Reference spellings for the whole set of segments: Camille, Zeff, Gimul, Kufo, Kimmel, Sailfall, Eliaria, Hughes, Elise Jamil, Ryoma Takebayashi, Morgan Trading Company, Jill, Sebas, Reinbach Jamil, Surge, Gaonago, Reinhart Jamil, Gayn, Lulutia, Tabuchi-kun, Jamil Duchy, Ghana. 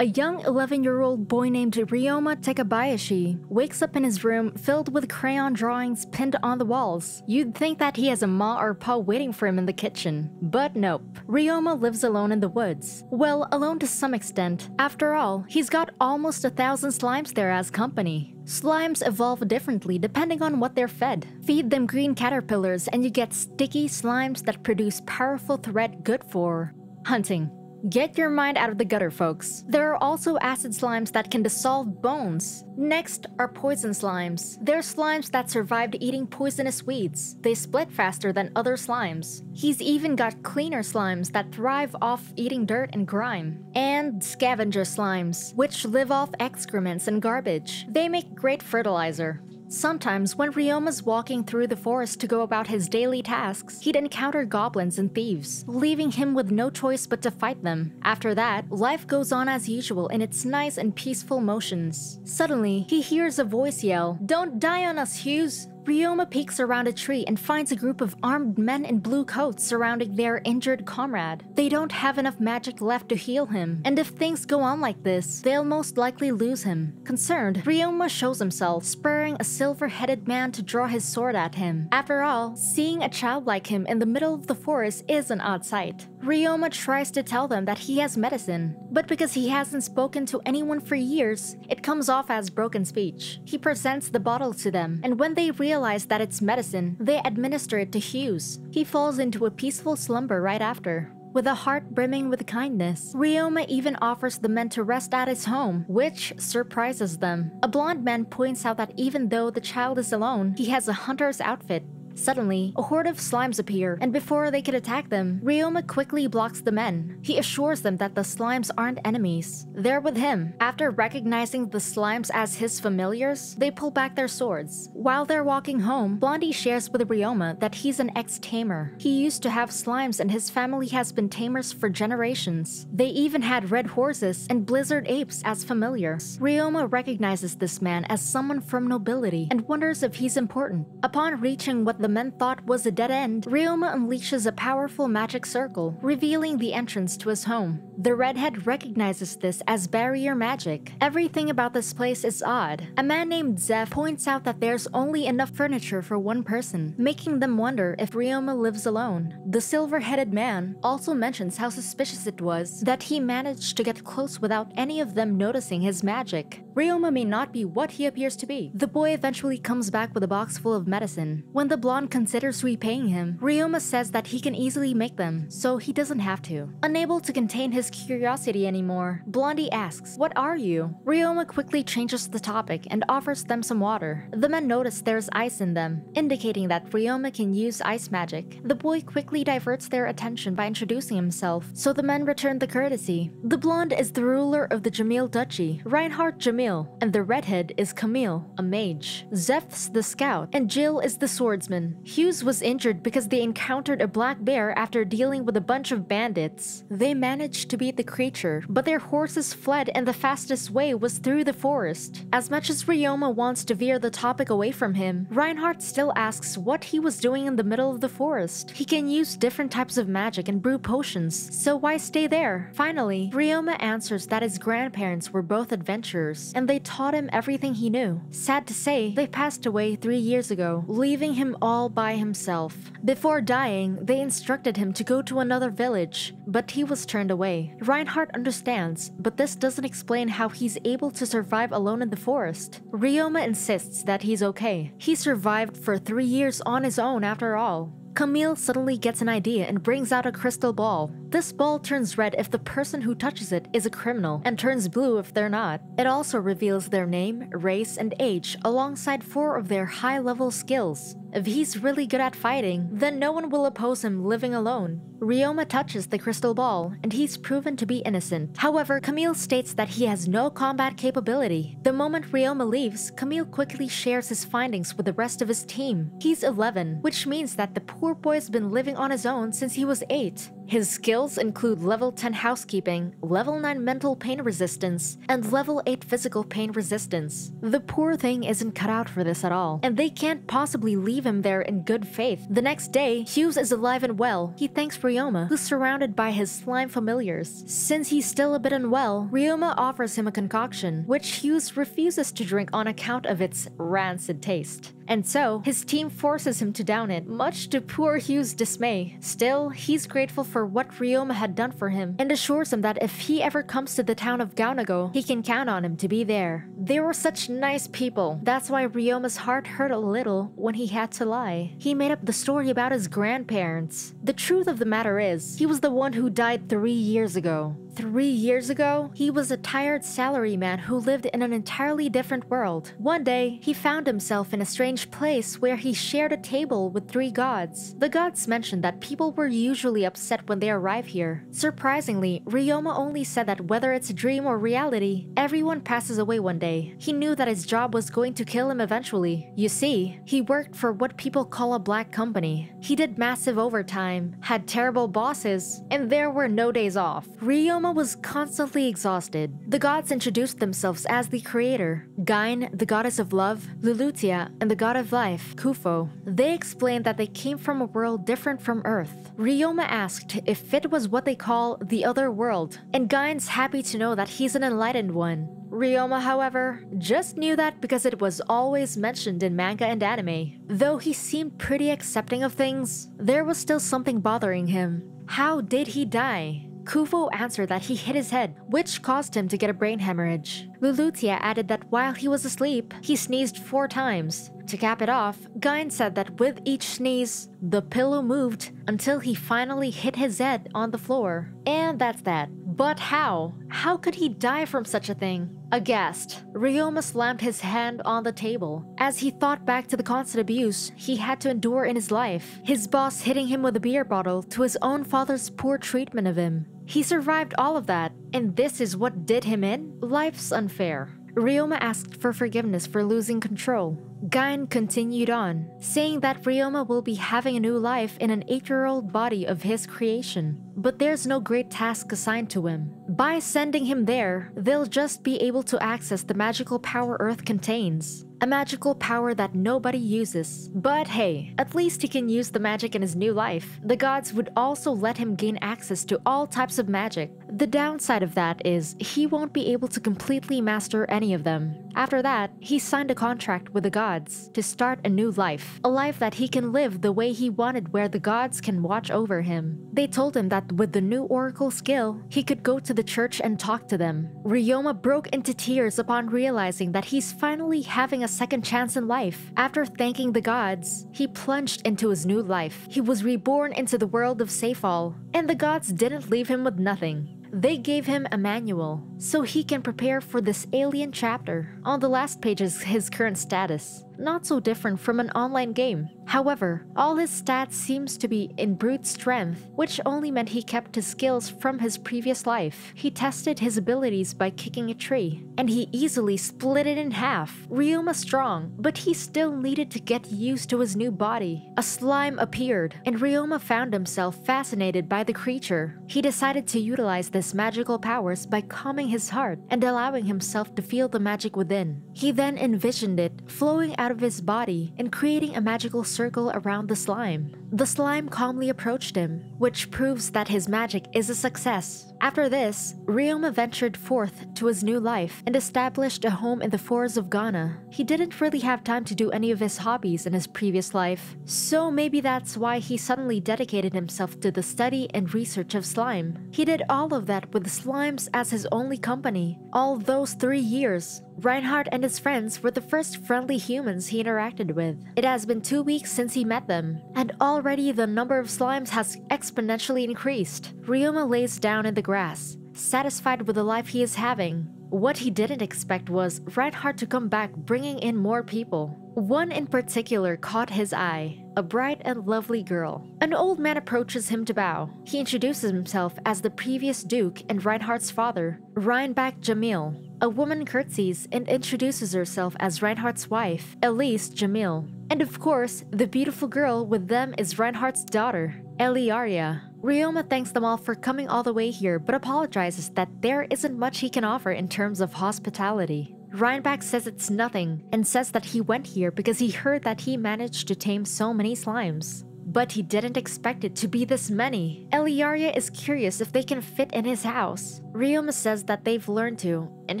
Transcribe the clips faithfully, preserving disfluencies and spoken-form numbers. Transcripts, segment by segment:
A young eleven-year-old boy named Ryoma Takebayashi wakes up in his room filled with crayon drawings pinned on the walls. You'd think that he has a ma or pa waiting for him in the kitchen, but nope. Ryoma lives alone in the woods. Well, alone to some extent. After all, he's got almost a thousand slimes there as company. Slimes evolve differently depending on what they're fed. Feed them green caterpillars and you get sticky slimes that produce powerful thread good for hunting. Get your mind out of the gutter, folks. There are also acid slimes that can dissolve bones. Next are poison slimes. They're slimes that survived eating poisonous weeds. They split faster than other slimes. He's even got cleaner slimes that thrive off eating dirt and grime. And scavenger slimes, which live off excrements and garbage. They make great fertilizer. Sometimes, when Ryoma's walking through the forest to go about his daily tasks, he'd encounter goblins and thieves, leaving him with no choice but to fight them. After that, life goes on as usual in its nice and peaceful motions. Suddenly, he hears a voice yell, "Don't die on us, Hughes!" Ryoma peeks around a tree and finds a group of armed men in blue coats surrounding their injured comrade. They don't have enough magic left to heal him, and if things go on like this, they'll most likely lose him. Concerned, Ryoma shows himself, spurring a silver-headed man to draw his sword at him. After all, seeing a child like him in the middle of the forest is an odd sight. Ryoma tries to tell them that he has medicine, but because he hasn't spoken to anyone for years, it comes off as broken speech. He presents the bottle to them, and when they realize Realize that it's medicine, they administer it to Hughes. He falls into a peaceful slumber right after. With a heart brimming with kindness, Ryoma even offers the men to rest at his home, which surprises them. A blonde man points out that even though the child is alone, he has a hunter's outfit. Suddenly, a horde of slimes appear, and before they could attack them, Ryoma quickly blocks the men. He assures them that the slimes aren't enemies. They're with him. After recognizing the slimes as his familiars, they pull back their swords. While they're walking home, Blondie shares with Ryoma that he's an ex-tamer. He used to have slimes and his family has been tamers for generations. They even had red horses and blizzard apes as familiars. Ryoma recognizes this man as someone from nobility and wonders if he's important. Upon reaching what the men thought was a dead end, Ryoma unleashes a powerful magic circle, revealing the entrance to his home. The redhead recognizes this as barrier magic. Everything about this place is odd. A man named Zeff points out that there's only enough furniture for one person, making them wonder if Ryoma lives alone. The silver-headed man also mentions how suspicious it was that he managed to get close without any of them noticing his magic. Ryoma may not be what he appears to be. The boy eventually comes back with a box full of medicine. When the blonde considers repaying him, Ryoma says that he can easily make them, so he doesn't have to. Unable to contain his curiosity anymore, Blondie asks, "What are you?" Ryoma quickly changes the topic and offers them some water. The men notice there's ice in them, indicating that Ryoma can use ice magic. The boy quickly diverts their attention by introducing himself, so the men return the courtesy. The blonde is the ruler of the Jamil Duchy, Reinhart Jamil, and the redhead is Camille, a mage. Zeph's the scout, and Jill is the swordsman. Hughes was injured because they encountered a black bear after dealing with a bunch of bandits. They managed to beat the creature, but their horses fled and the fastest way was through the forest. As much as Ryoma wants to veer the topic away from him, Reinhart still asks what he was doing in the middle of the forest. He can use different types of magic and brew potions, so why stay there? Finally, Ryoma answers that his grandparents were both adventurers, and they taught him everything he knew. Sad to say, they passed away three years ago, leaving him all by himself. Before dying, they instructed him to go to another village, but he was turned away. Reinhart understands, but this doesn't explain how he's able to survive alone in the forest. Ryoma insists that he's okay. He survived for three years on his own after all. Camille suddenly gets an idea and brings out a crystal ball. This ball turns red if the person who touches it is a criminal, and turns blue if they're not. It also reveals their name, race, and age, alongside four of their high-level skills. If he's really good at fighting, then no one will oppose him living alone. Ryoma touches the crystal ball, and he's proven to be innocent. However, Camille states that he has no combat capability. The moment Ryoma leaves, Camille quickly shares his findings with the rest of his team. He's eleven, which means that the poor boy's been living on his own since he was eight. His skills include level ten housekeeping, level nine mental pain resistance, and level eight physical pain resistance. The poor thing isn't cut out for this at all, and they can't possibly leave him there in good faith. The next day, Hughes is alive and well. He thanks Ryoma, who's surrounded by his slime familiars. Since he's still a bit unwell, Ryoma offers him a concoction, which Hughes refuses to drink on account of its rancid taste. And so, his team forces him to down it, much to poor Hughes' dismay. Still, he's grateful for what Ryoma had done for him, and assures him that if he ever comes to the town of Gaonago, he can count on him to be there. They were such nice people. That's why Ryoma's heart hurt a little when he had to lie. He made up the story about his grandparents. The truth of the matter is, he was the one who died three years ago. Three years ago, he was a tired salaryman who lived in an entirely different world. One day, he found himself in a strange place where he shared a table with three gods. The gods mentioned that people were usually upset when they arrive here. Surprisingly, Ryoma only said that whether it's a dream or reality, everyone passes away one day. He knew that his job was going to kill him eventually. You see, he worked for what people call a black company. He did massive overtime, had terrible bosses, and there were no days off. Ryoma Ryoma was constantly exhausted. The gods introduced themselves as the creator, Gayn, the goddess of love, Lulutia, and the god of life, Kufo. They explained that they came from a world different from Earth. Ryoma asked if it was what they call the other world, and Gayn's happy to know that he's an enlightened one. Ryoma, however, just knew that because it was always mentioned in manga and anime. Though he seemed pretty accepting of things, there was still something bothering him. How did he die? Kufo answered that he hit his head, which caused him to get a brain hemorrhage. Lulutia added that while he was asleep, he sneezed four times. To cap it off, Gayn said that with each sneeze, the pillow moved until he finally hit his head on the floor. And that's that. But how? How could he die from such a thing? Aghast, Ryoma slammed his hand on the table. As he thought back to the constant abuse he had to endure in his life, his boss hitting him with a beer bottle, to his own father's poor treatment of him. He survived all of that, and this is what did him in? Life's unfair. Ryoma asked for forgiveness for losing control. Gayn continued on, saying that Ryoma will be having a new life in an eight-year-old body of his creation, but there's no great task assigned to him. By sending him there, they'll just be able to access the magical power Earth contains. A magical power that nobody uses. But hey, at least he can use the magic in his new life. The gods would also let him gain access to all types of magic. The downside of that is he won't be able to completely master any of them. After that, he signed a contract with the gods to start a new life. A life that he can live the way he wanted, where the gods can watch over him. They told him that with the new oracle skill, he could go to the church and talk to them. Ryoma broke into tears upon realizing that he's finally having a second chance in life. After thanking the gods, he plunged into his new life. He was reborn into the world of Sailfall, and the gods didn't leave him with nothing. They gave him a manual, so he can prepare for this alien chapter. On the last page is his current status. Not so different from an online game. However, all his stats seems to be in brute strength, which only meant he kept his skills from his previous life. He tested his abilities by kicking a tree, and he easily split it in half. Ryoma strong, but he still needed to get used to his new body. A slime appeared, and Ryoma found himself fascinated by the creature. He decided to utilize this magical powers by calming his heart and allowing himself to feel the magic within. He then envisioned it flowing out of his body and creating a magical circle around the slime. The slime calmly approached him, which proves that his magic is a success. After this, Ryoma ventured forth to his new life and established a home in the forests of Ghana. He didn't really have time to do any of his hobbies in his previous life, so maybe that's why he suddenly dedicated himself to the study and research of slime. He did all of that with slimes as his only company. All those three years, Reinhart and his friends were the first friendly humans he interacted with. It has been two weeks since he met them, and already the number of slimes has exponentially increased. Ryoma lays down in the grass, satisfied with the life he is having. What he didn't expect was Reinhart to come back, bringing in more people. One in particular caught his eye, a bright and lovely girl. An old man approaches him to bow. He introduces himself as the previous Duke and Reinhardt's father, Reinbach Jamil. A woman curtsies and introduces herself as Reinhardt's wife, Elise Jamil. And of course, the beautiful girl with them is Reinhardt's daughter, Eliaria. Ryoma thanks them all for coming all the way here but apologizes that there isn't much he can offer in terms of hospitality. Reinbach says it's nothing and says that he went here because he heard that he managed to tame so many slimes. But he didn't expect it to be this many. Eliaria is curious if they can fit in his house. Ryoma says that they've learned to and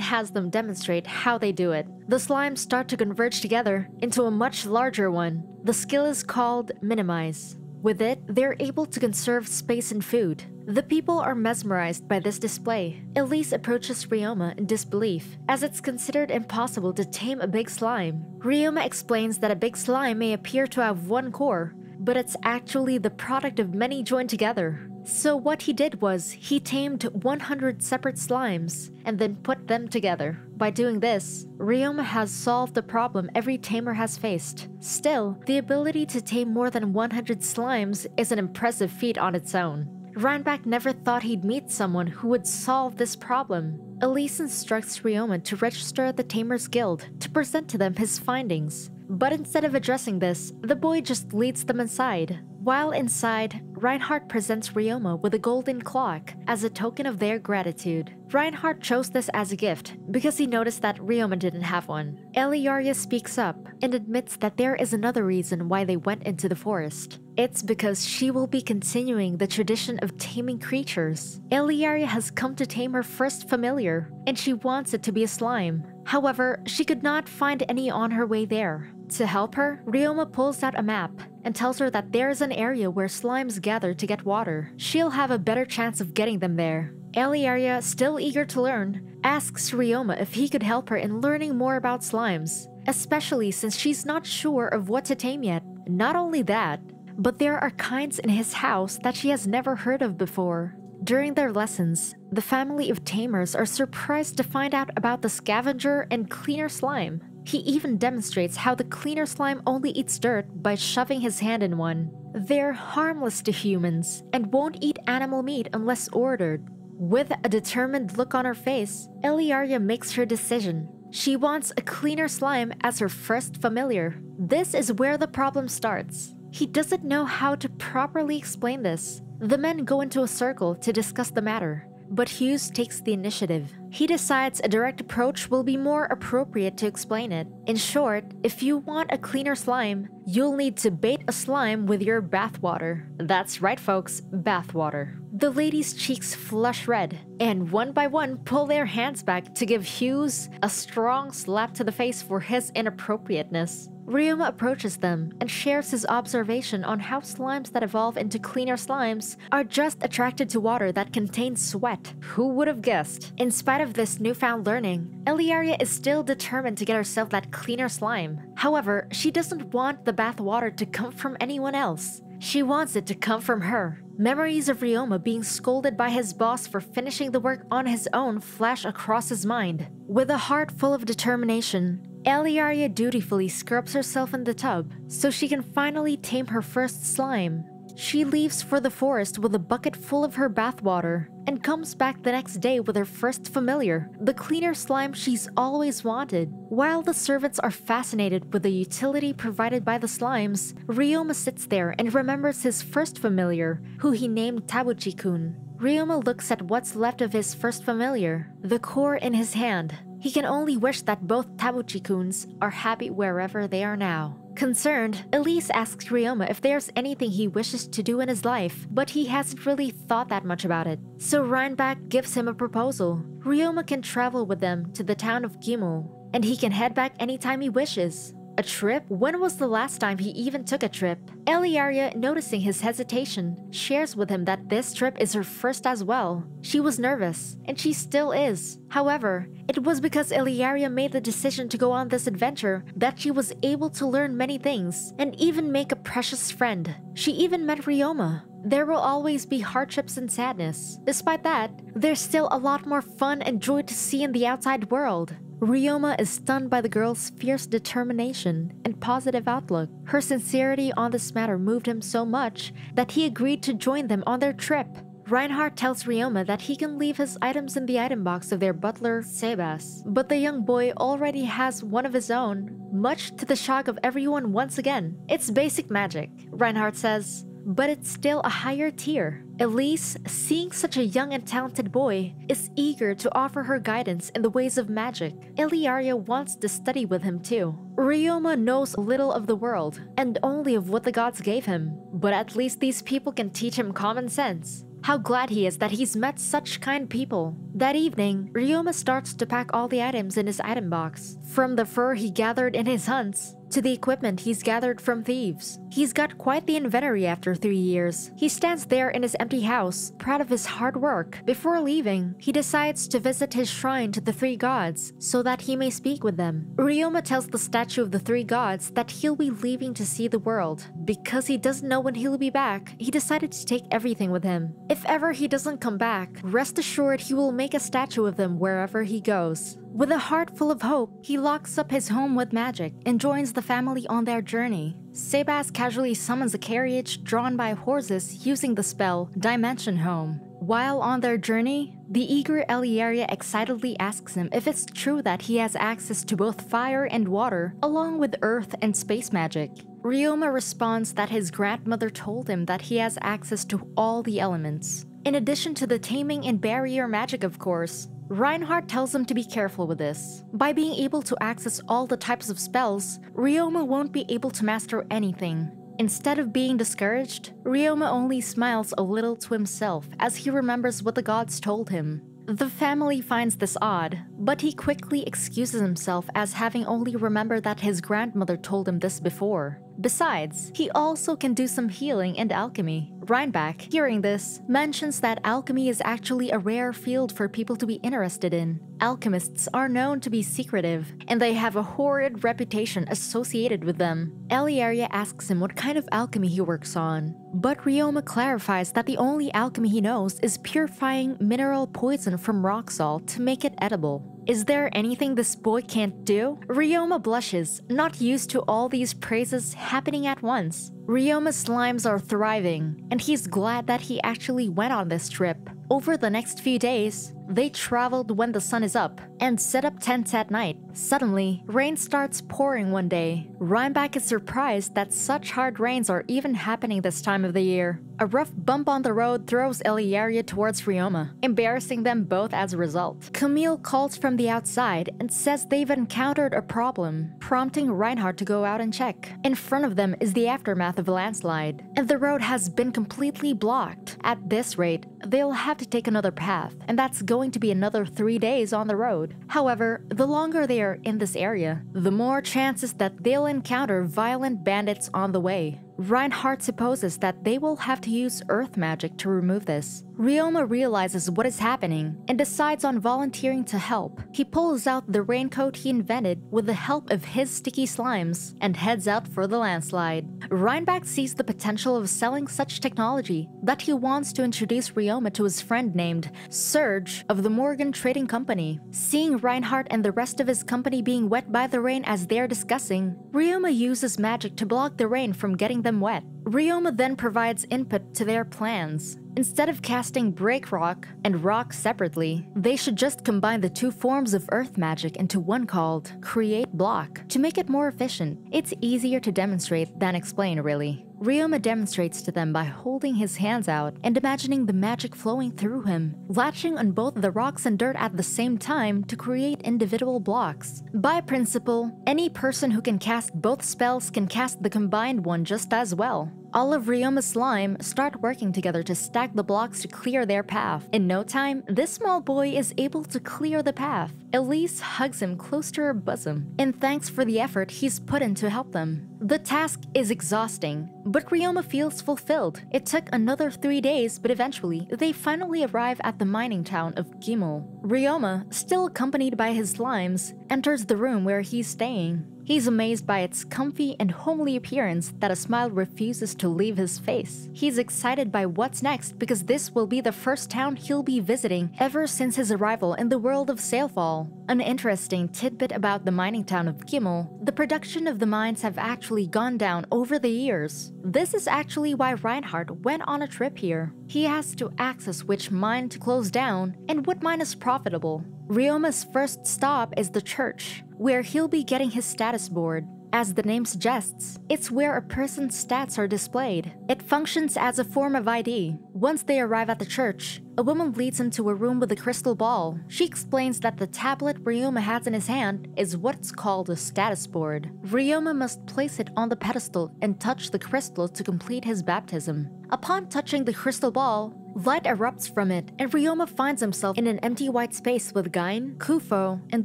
has them demonstrate how they do it. The slimes start to converge together into a much larger one. The skill is called Minimize. With it, they're able to conserve space and food. The people are mesmerized by this display. Elise approaches Ryoma in disbelief, as it's considered impossible to tame a big slime. Ryoma explains that a big slime may appear to have one core, but it's actually the product of many joined together. So what he did was, he tamed one hundred separate slimes and then put them together. By doing this, Ryoma has solved the problem every tamer has faced. Still, the ability to tame more than one hundred slimes is an impressive feat on its own. Reinbach never thought he'd meet someone who would solve this problem. Elise instructs Ryoma to register at the Tamers Guild to present to them his findings. But instead of addressing this, the boy just leads them inside. While inside, Reinhart presents Ryoma with a golden clock as a token of their gratitude. Reinhart chose this as a gift because he noticed that Ryoma didn't have one. Eliaria speaks up and admits that there is another reason why they went into the forest. It's because she will be continuing the tradition of taming creatures. Eliaria has come to tame her first familiar, and she wants it to be a slime. However, she could not find any on her way there. To help her, Ryoma pulls out a map and tells her that there is an area where slimes gather to get water. She'll have a better chance of getting them there. Eliaria, still eager to learn, asks Ryoma if he could help her in learning more about slimes, especially since she's not sure of what to tame yet. Not only that, but there are kinds in his house that she has never heard of before. During their lessons, the family of tamers are surprised to find out about the scavenger and cleaner slime. He even demonstrates how the cleaner slime only eats dirt by shoving his hand in one. They're harmless to humans and won't eat animal meat unless ordered. With a determined look on her face, Eliaria makes her decision. She wants a cleaner slime as her first familiar. This is where the problem starts. He doesn't know how to properly explain this. The men go into a circle to discuss the matter, but Hughes takes the initiative. He decides a direct approach will be more appropriate to explain it. In short, if you want a cleaner slime, you'll need to bait a slime with your bathwater. That's right, folks, bathwater. The ladies' cheeks flush red, and one by one pull their hands back to give Hughes a strong slap to the face for his inappropriateness. Ryoma approaches them and shares his observation on how slimes that evolve into cleaner slimes are just attracted to water that contains sweat. Who would have guessed? In spite of this newfound learning, Eliaria is still determined to get herself that cleaner slime. However, she doesn't want the bath water to come from anyone else. She wants it to come from her. Memories of Ryoma being scolded by his boss for finishing the work on his own flash across his mind. With a heart full of determination, Eliaria dutifully scrubs herself in the tub so she can finally tame her first slime. She leaves for the forest with a bucket full of her bathwater and comes back the next day with her first familiar, the cleaner slime she's always wanted. While the servants are fascinated with the utility provided by the slimes, Ryoma sits there and remembers his first familiar, who he named Tabuchi-kun. Ryoma looks at what's left of his first familiar, the core in his hand. He can only wish that both Tabuchi-kuns are happy wherever they are now. Concerned, Elise asks Ryoma if there's anything he wishes to do in his life, but he hasn't really thought that much about it. So Reinbach gives him a proposal. Ryoma can travel with them to the town of Gimul, and he can head back anytime he wishes. A trip? When was the last time he even took a trip? Eliaria, noticing his hesitation, shares with him that this trip is her first as well. She was nervous, and she still is. However, it was because Eliaria made the decision to go on this adventure that she was able to learn many things and even make a precious friend. She even met Ryoma. There will always be hardships and sadness. Despite that, there's still a lot more fun and joy to see in the outside world. Ryoma is stunned by the girl's fierce determination and positive outlook. Her sincerity on this matter moved him so much that he agreed to join them on their trip. Reinhart tells Ryoma that he can leave his items in the item box of their butler, Sebas, but the young boy already has one of his own, much to the shock of everyone once again. It's basic magic, Reinhart says, but it's still a higher tier. Elise, seeing such a young and talented boy, is eager to offer her guidance in the ways of magic. Eliaria wants to study with him too. Ryoma knows little of the world, and only of what the gods gave him, but at least these people can teach him common sense. How glad he is that he's met such kind people. That evening, Ryoma starts to pack all the items in his item box, from the fur he gathered in his hunts, to the equipment he's gathered from thieves. He's got quite the inventory after three years. He stands there in his empty house, proud of his hard work. Before leaving, he decides to visit his shrine to the three gods so that he may speak with them. Ryoma tells the statue of the three gods that he'll be leaving to see the world. Because he doesn't know when he'll be back, he decided to take everything with him. If ever he doesn't come back, rest assured he will make a statue of them wherever he goes. With a heart full of hope, he locks up his home with magic and joins the family on their journey. Sebas casually summons a carriage drawn by horses using the spell Dimension Home. While on their journey, the eager Eliaria excitedly asks him if it's true that he has access to both fire and water, along with earth and space magic. Ryoma responds that his grandmother told him that he has access to all the elements, in addition to the taming and barrier magic, of course. Reinhart tells him to be careful with this. By being able to access all the types of spells, Ryoma won't be able to master anything. Instead of being discouraged, Ryoma only smiles a little to himself as he remembers what the gods told him. The family finds this odd, but he quickly excuses himself as having only remembered that his grandmother told him this before. Besides, he also can do some healing and alchemy. Reinbach, hearing this, mentions that alchemy is actually a rare field for people to be interested in. Alchemists are known to be secretive, and they have a horrid reputation associated with them. Eliaria asks him what kind of alchemy he works on, but Ryoma clarifies that the only alchemy he knows is purifying mineral poison from rock salt to make it edible. Is there anything this boy can't do? Ryoma blushes, not used to all these praises happening at once. Ryoma's slimes are thriving, and he's glad that he actually went on this trip. Over the next few days, they traveled when the sun is up and set up tents at night. Suddenly, rain starts pouring one day. Reinbach is surprised that such hard rains are even happening this time of the year. A rough bump on the road throws Eliaria towards Ryoma, embarrassing them both as a result. Camille calls from the outside and says they've encountered a problem, prompting Reinhart to go out and check. In front of them is the aftermath of a landslide, and the road has been completely blocked. At this rate, they'll have to take another path, and that's going to be another three days on the road. However, the longer they are in this area, the more chances that they'll encounter violent bandits on the way. Reinhart supposes that they will have to use earth magic to remove this. Ryoma realizes what is happening and decides on volunteering to help. He pulls out the raincoat he invented with the help of his sticky slimes and heads out for the landslide. Reinbach sees the potential of selling such technology that he wants to introduce Ryoma to his friend named Surge of the Morgan Trading Company. Seeing Reinhart and the rest of his company being wet by the rain as they're discussing, Ryoma uses magic to block the rain from getting them wet. Ryoma then provides input to their plans. Instead of casting break rock and rock separately, they should just combine the two forms of earth magic into one called create block to make it more efficient. It's easier to demonstrate than explain, really. Ryoma demonstrates to them by holding his hands out and imagining the magic flowing through him, latching on both the rocks and dirt at the same time to create individual blocks. By principle, any person who can cast both spells can cast the combined one just as well. All of Ryoma's slime start working together to stack the blocks to clear their path. In no time, this small boy is able to clear the path. Elise hugs him close to her bosom, in thanks for the effort he's put in to help them. The task is exhausting, but Ryoma feels fulfilled. It took another three days, but eventually, they finally arrive at the mining town of Gimul. Ryoma, still accompanied by his slimes, enters the room where he's staying. He's amazed by its comfy and homely appearance that a smile refuses to leave his face. He's excited by what's next because this will be the first town he'll be visiting ever since his arrival in the world of Sailfall. An interesting tidbit about the mining town of Kimmel, the production of the mines have actually gone down over the years. This is actually why Reinhart went on a trip here. He has to access which mine to close down and what mine is profitable. Ryoma's first stop is the church, where he'll be getting his status board. As the name suggests, it's where a person's stats are displayed. It functions as a form of I D. Once they arrive at the church, a woman leads him to a room with a crystal ball. She explains that the tablet Ryoma has in his hand is what's called a status board. Ryoma must place it on the pedestal and touch the crystal to complete his baptism. Upon touching the crystal ball, light erupts from it, and Ryoma finds himself in an empty white space with Gayn, Kufo, and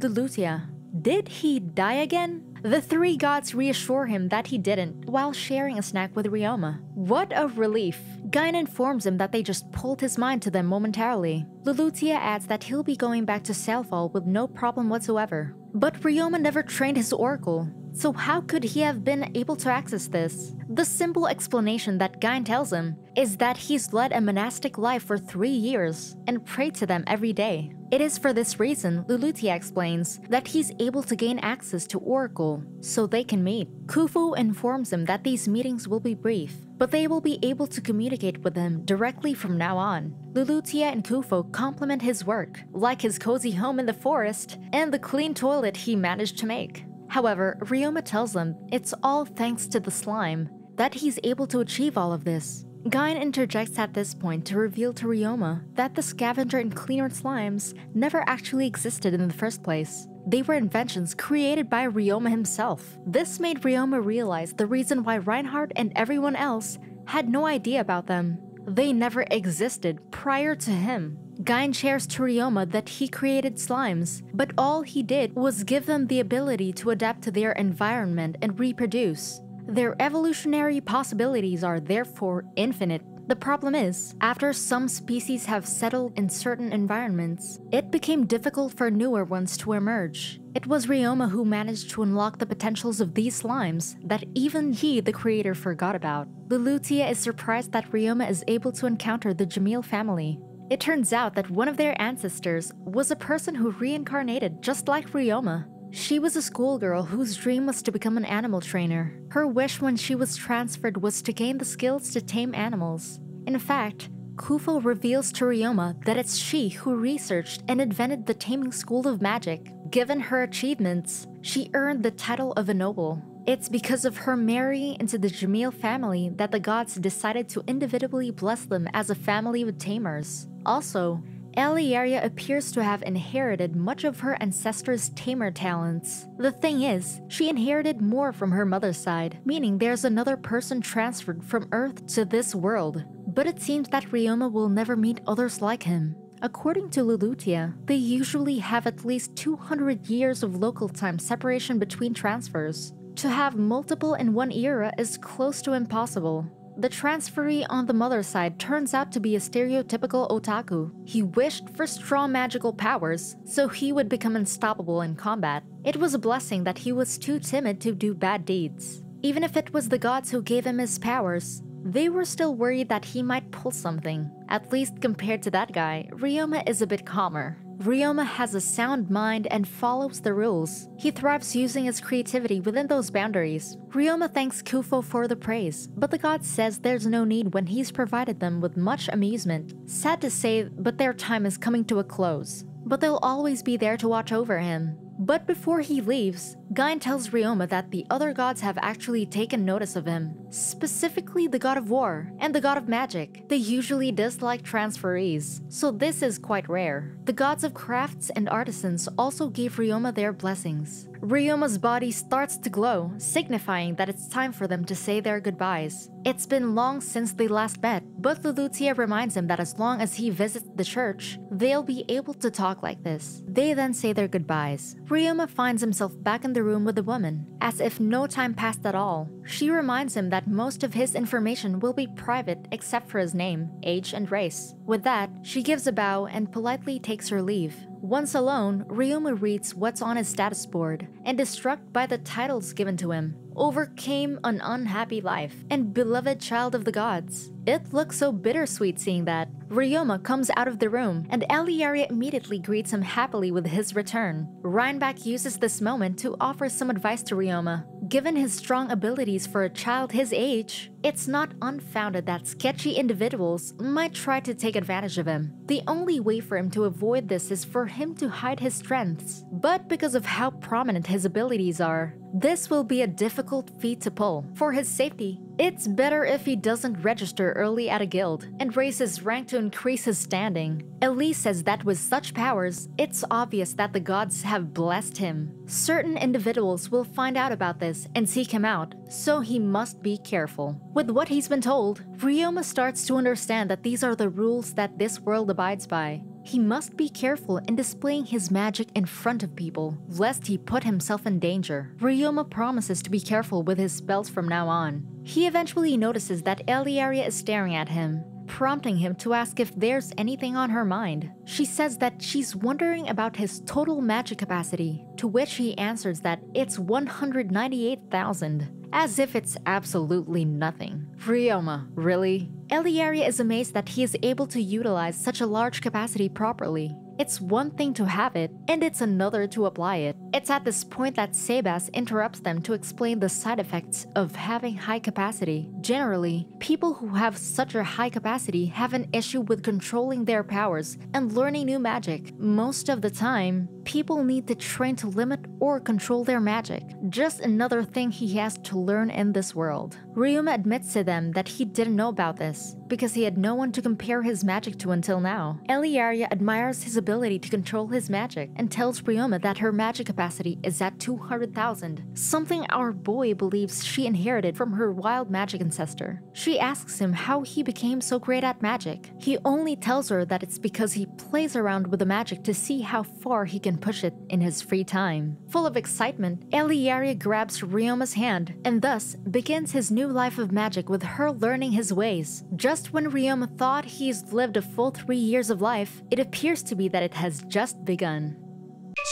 Lulutia. Did he die again? The three gods reassure him that he didn't, while sharing a snack with Ryoma. What a relief! Gayn informs him that they just pulled his mind to them momentarily. Lulutia adds that he'll be going back to Sailfall with no problem whatsoever. But Ryoma never trained his oracle, so how could he have been able to access this? The simple explanation that Gayn tells him is that he's led a monastic life for three years and prayed to them every day. It is for this reason, Lulutia explains, that he's able to gain access to Oracle, so they can meet. Kufo informs him that these meetings will be brief, but they will be able to communicate with him directly from now on. Lulutia and Kufo compliment his work, like his cozy home in the forest and the clean toilet he managed to make. However, Ryoma tells them it's all thanks to the slime that he's able to achieve all of this. Gayn interjects at this point to reveal to Ryoma that the scavenger and cleaner slimes never actually existed in the first place. They were inventions created by Ryoma himself. This made Ryoma realize the reason why Reinhart and everyone else had no idea about them. They never existed prior to him. Gayn shares to Ryoma that he created slimes, but all he did was give them the ability to adapt to their environment and reproduce. Their evolutionary possibilities are therefore infinite. The problem is, after some species have settled in certain environments, it became difficult for newer ones to emerge. It was Ryoma who managed to unlock the potentials of these slimes that even he, the creator, forgot about. Lulutia is surprised that Ryoma is able to encounter the Jamil family. It turns out that one of their ancestors was a person who reincarnated just like Ryoma. She was a schoolgirl whose dream was to become an animal trainer. Her wish when she was transferred was to gain the skills to tame animals. In fact, Kufo reveals to Ryoma that it's she who researched and invented the taming school of magic. Given her achievements, she earned the title of a noble. It's because of her marrying into the Jamil family that the gods decided to individually bless them as a family of tamers. Also, Eliaria appears to have inherited much of her ancestors' tamer talents. The thing is, she inherited more from her mother's side, meaning there's another person transferred from Earth to this world. But it seems that Ryoma will never meet others like him. According to Lulutia, they usually have at least two hundred years of local time separation between transfers. To have multiple in one era is close to impossible. The transferee on the mother's side turns out to be a stereotypical otaku. He wished for strong magical powers, so he would become unstoppable in combat. It was a blessing that he was too timid to do bad deeds. Even if it was the gods who gave him his powers, they were still worried that he might pull something. At least compared to that guy, Ryoma is a bit calmer. Ryoma has a sound mind and follows the rules. He thrives using his creativity within those boundaries. Ryoma thanks Kufo for the praise, but the god says there's no need when he's provided them with much amusement. Sad to say, but their time is coming to a close. But they'll always be there to watch over him. But before he leaves, Gayn tells Ryoma that the other gods have actually taken notice of him, specifically the god of war and the god of magic. They usually dislike transferees, so this is quite rare. The gods of crafts and artisans also gave Ryoma their blessings. Ryoma's body starts to glow, signifying that it's time for them to say their goodbyes. It's been long since they last met, but Lulutia reminds him that as long as he visits the church, they'll be able to talk like this. They then say their goodbyes. Ryoma finds himself back in the room with the woman, as if no time passed at all. She reminds him that most of his information will be private except for his name, age, and race. With that, she gives a bow and politely takes her leave. Once alone, Ryoma reads what's on his status board and is struck by the titles given to him. Overcame an unhappy life and beloved child of the gods. It looks so bittersweet seeing that. Ryoma comes out of the room and Eliaria immediately greets him happily with his return. Reinbach uses this moment to offer some advice to Ryoma. Given his strong abilities for a child his age, It's not unfounded that sketchy individuals might try to take advantage of him. The only way for him to avoid this is for him to hide his strengths, but because of how prominent his abilities are, this will be a difficult feat to pull. For his safety, it's better if he doesn't register early at a guild and raise his rank to increase his standing. Elise says that with such powers, it's obvious that the gods have blessed him. Certain individuals will find out about this and seek him out, so he must be careful. With what he's been told, Ryoma starts to understand that these are the rules that this world abides by. He must be careful in displaying his magic in front of people, lest he put himself in danger. Ryoma promises to be careful with his spells from now on. He eventually notices that Eliaria is staring at him, prompting him to ask if there's anything on her mind. She says that she's wondering about his total magic capacity, to which he answers that it's one hundred ninety-eight thousand, as if it's absolutely nothing. Ryoma, really? Eliaria is amazed that he is able to utilize such a large capacity properly. It's one thing to have it, and it's another to apply it. It's at this point that Sebas interrupts them to explain the side effects of having high capacity. Generally, people who have such a high capacity have an issue with controlling their powers and learning new magic. Most of the time, people need to train to limit or control their magic. Just another thing he has to learn in this world. Ryoma admits to them that he didn't know about this, because he had no one to compare his magic to until now. Eliaria admires his ability to control his magic and tells Ryoma that her magic capacity is at two hundred thousand, something our boy believes she inherited from her wild magic ancestor. She asks him how he became so great at magic. He only tells her that it's because he plays around with the magic to see how far he can push it in his free time. Full of excitement, Eliaria grabs Ryoma's hand and thus begins his new life of magic with her learning his ways. Just Just when Ryoma thought he's lived a full three years of life, it appears to be that it has just begun.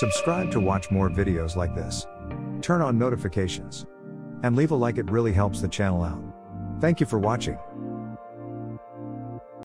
Subscribe to watch more videos like this. Turn on notifications. And leave a like, it really helps the channel out. Thank you for watching.